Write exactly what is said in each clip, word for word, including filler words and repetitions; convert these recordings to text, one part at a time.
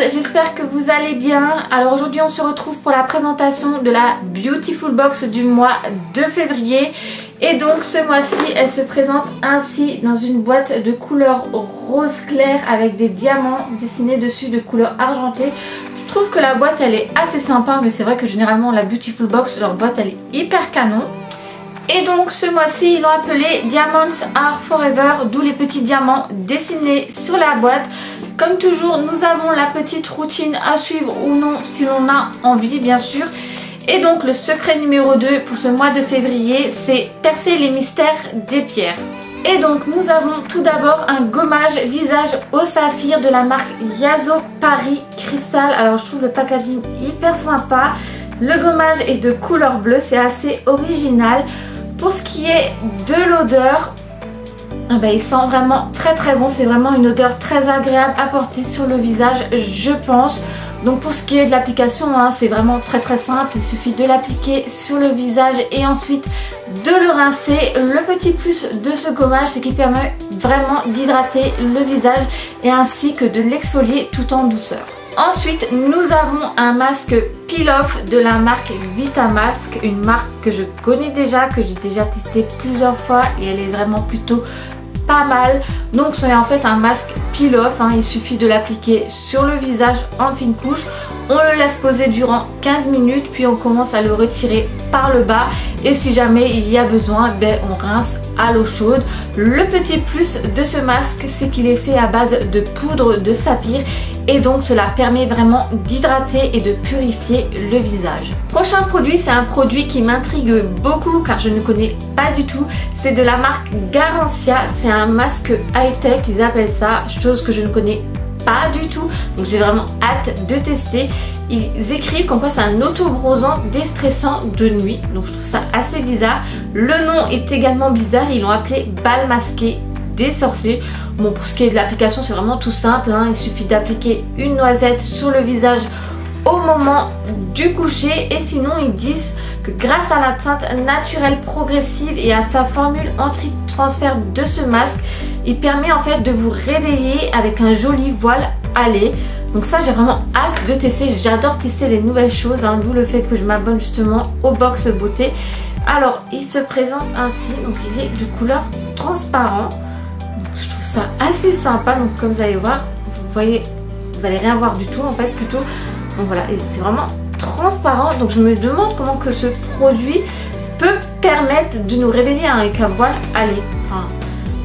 monde, j'espère que vous allez bien. Alors aujourd'hui on se retrouve pour la présentation de la Beautiful Box du mois de février. Et donc ce mois-ci elle se présente ainsi dans une boîte de couleur rose clair avec des diamants dessinés dessus de couleur argentée. Je trouve que la boîte elle est assez sympa, mais c'est vrai que généralement la Beautiful Box, leur boîte elle est hyper canon. Et donc ce mois-ci ils l'ont appelé Diamonds Are Forever, d'où les petits diamants dessinés sur la boîte. Comme toujours nous avons la petite routine à suivre ou non si l'on a envie bien sûr. Et donc le secret numéro deux pour ce mois de février, c'est percer les mystères des pierres. Et donc nous avons tout d'abord un gommage visage au saphir de la marque Yazo Paris Crystal. Alors je trouve le packaging hyper sympa. Le gommage est de couleur bleue, c'est assez original. Pour ce qui est de l'odeur, ben il sent vraiment très très bon. C'est vraiment une odeur très agréable à porter sur le visage, je pense. Donc pour ce qui est de l'application, hein, c'est vraiment très très simple. Il suffit de l'appliquer sur le visage et ensuite de le rincer. Le petit plus de ce gommage, c'est qu'il permet vraiment d'hydrater le visage et ainsi que de l'exfolier tout en douceur. Ensuite, nous avons un masque peel-off de la marque Vitamask, une marque que je connais déjà, que j'ai déjà testé plusieurs fois et elle est vraiment plutôt pas mal. Donc c'est en fait un masque peel-off, hein. Il suffit de l'appliquer sur le visage en fine couche, on le laisse poser durant quinze minutes puis on commence à le retirer par le bas et si jamais il y a besoin, ben, on rince à l'eau chaude. Le petit plus de ce masque, c'est qu'il est fait à base de poudre de saphir et donc cela permet vraiment d'hydrater et de purifier le visage. Prochain produit, c'est un produit qui m'intrigue beaucoup car je ne connais pas du tout, c'est de la marque Garancia, c'est un Un masque high-tech, ils appellent ça, chose que je ne connais pas du tout, donc j'ai vraiment hâte de tester. Ils écrivent qu'en fait c'est un auto-bronzant déstressant de nuit, donc je trouve ça assez bizarre. Le nom est également bizarre, ils l'ont appelé bal masqué des sorciers. Bon, pour ce qui est de l'application, c'est vraiment tout simple, hein. Il suffit d'appliquer une noisette sur le visage au moment du coucher et sinon ils disent que grâce à la teinte naturelle progressive et à sa formule anti-transfert de ce masque, il permet en fait de vous réveiller avec un joli voile hâlé. Donc ça j'ai vraiment hâte de tester, j'adore tester les nouvelles choses, hein, d'où le fait que je m'abonne justement aux box beauté. Alors il se présente ainsi, donc il est de couleur transparent, donc je trouve ça assez sympa. Donc comme vous allez voir, vous voyez, vous allez rien voir du tout en fait plutôt. Donc voilà, c'est vraiment transparent. Donc je me demande comment que ce produit peut permettre de nous révéler avec un voile hâlé. Enfin,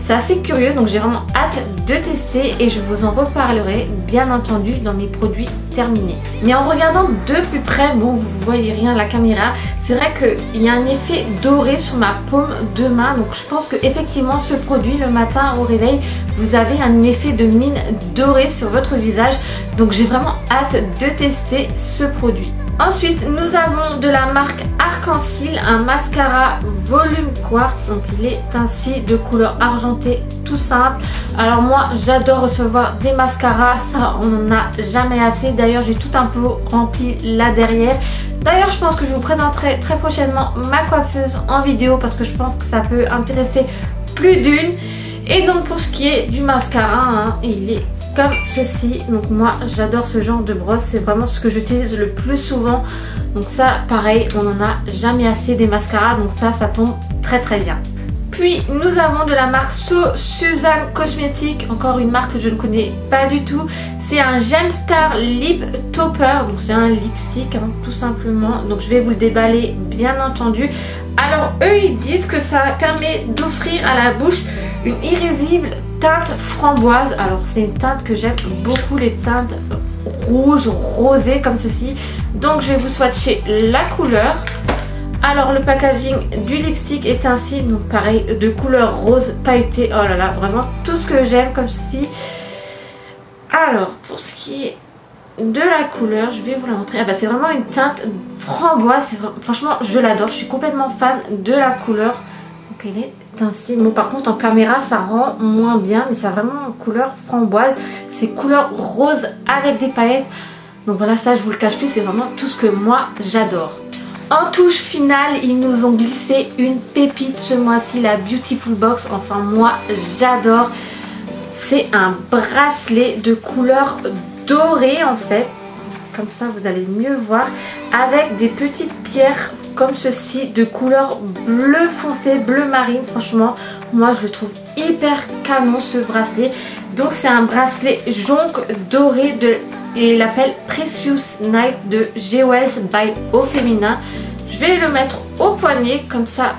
c'est assez curieux, donc j'ai vraiment hâte de tester et je vous en reparlerai bien entendu dans mes produits terminés. Mais en regardant de plus près, bon vous voyez rien à la caméra, c'est vrai qu'il y a un effet doré sur ma paume de main. Donc je pense que effectivement ce produit, le matin au réveil, vous avez un effet de mine dorée sur votre visage. Donc j'ai vraiment hâte de tester ce produit. Ensuite nous avons de la marque Arcancil un mascara volume quartz, donc il est ainsi de couleur argentée tout simple. Alors moi j'adore recevoir des mascaras, ça on n'en a jamais assez, d'ailleurs j'ai tout un peu rempli là derrière. D'ailleurs je pense que je vous présenterai très prochainement ma coiffeuse en vidéo parce que je pense que ça peut intéresser plus d'une. Et donc pour ce qui est du mascara, hein, il est comme ceci. Donc moi j'adore ce genre de brosse, c'est vraiment ce que j'utilise le plus souvent. Donc ça pareil, on n'en a jamais assez des mascaras, donc ça ça tombe très très bien. Puis nous avons de la marque So Susan Cosmetics, encore une marque que je ne connais pas du tout. C'est un Gem Star Lip Topper, donc c'est un lipstick hein, tout simplement. Donc je vais vous le déballer bien entendu. Alors eux ils disent que ça permet d'offrir à la bouche une irrésistible teinte framboise. Alors c'est une teinte que j'aime beaucoup, les teintes rouges, rosées comme ceci. Donc je vais vous swatcher la couleur. Alors le packaging du lipstick est ainsi, donc pareil, de couleur rose pailleté. Oh là là, vraiment tout ce que j'aime comme ceci. Alors pour ce qui est de la couleur, je vais vous la montrer. Ah bah, c'est vraiment une teinte framboise, franchement je l'adore, je suis complètement fan de la couleur. Donc elle est ainsi, bon par contre en caméra ça rend moins bien, mais ça a vraiment une couleur framboise, c'est couleur rose avec des paillettes. Donc voilà, ça je vous le cache plus, c'est vraiment tout ce que moi j'adore. En touche finale, ils nous ont glissé une pépite ce mois-ci, la Beautiful Box, enfin moi j'adore. C'est un bracelet de couleur doré en fait, comme ça vous allez mieux voir, avec des petites pierres comme ceci de couleur bleu foncé, bleu marine. Franchement moi je le trouve hyper canon ce bracelet. Donc c'est un bracelet jonque doré de, et il l'appelle Precious Night de G. Wells by Au féminin. Je vais le mettre au poignet comme ça.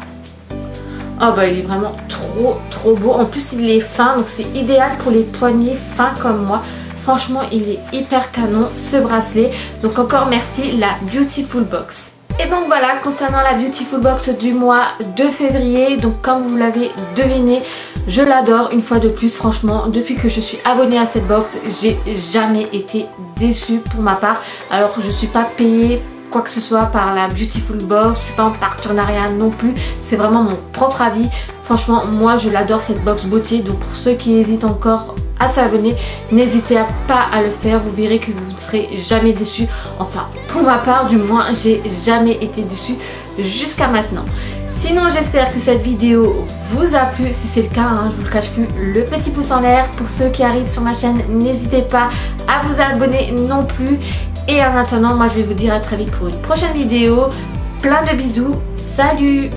Oh bah il est vraiment trop trop beau. En plus il est fin, donc c'est idéal pour les poignets fins comme moi. Franchement il est hyper canon ce bracelet. Donc encore merci la Beautiful Box. Et donc voilà, concernant la Beautiful Box du mois de février, donc comme vous l'avez deviné, je l'adore une fois de plus. Franchement, depuis que je suis abonnée à cette box, j'ai jamais été déçue pour ma part. Alors je ne suis pas payée quoi que ce soit par la Beautiful Box, je ne suis pas en partenariat non plus, c'est vraiment mon propre avis. Franchement, moi je l'adore cette box beauté, donc pour ceux qui hésitent encore à s'abonner, n'hésitez pas à le faire, vous verrez que vous ne serez jamais déçus. Enfin pour ma part du moins, j'ai jamais été déçue jusqu'à maintenant. Sinon j'espère que cette vidéo vous a plu. Si c'est le cas, hein, je vous le cache plus, le petit pouce en l'air. Pour ceux qui arrivent sur ma chaîne, n'hésitez pas à vous abonner non plus. Et en attendant, moi je vais vous dire à très vite pour une prochaine vidéo. Plein de bisous, salut!